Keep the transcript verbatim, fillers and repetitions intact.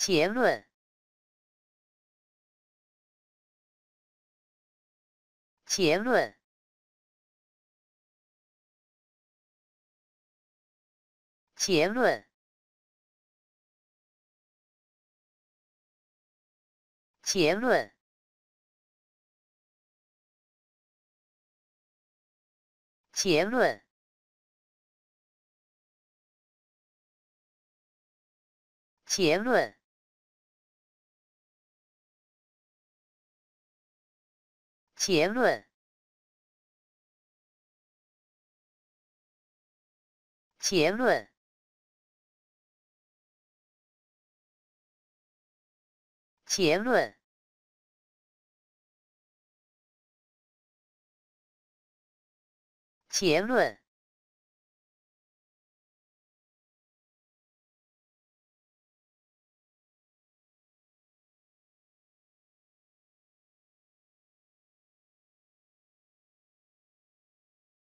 结论。结论。结论。结论。 结论。结论。结论。结论。结论。 结论。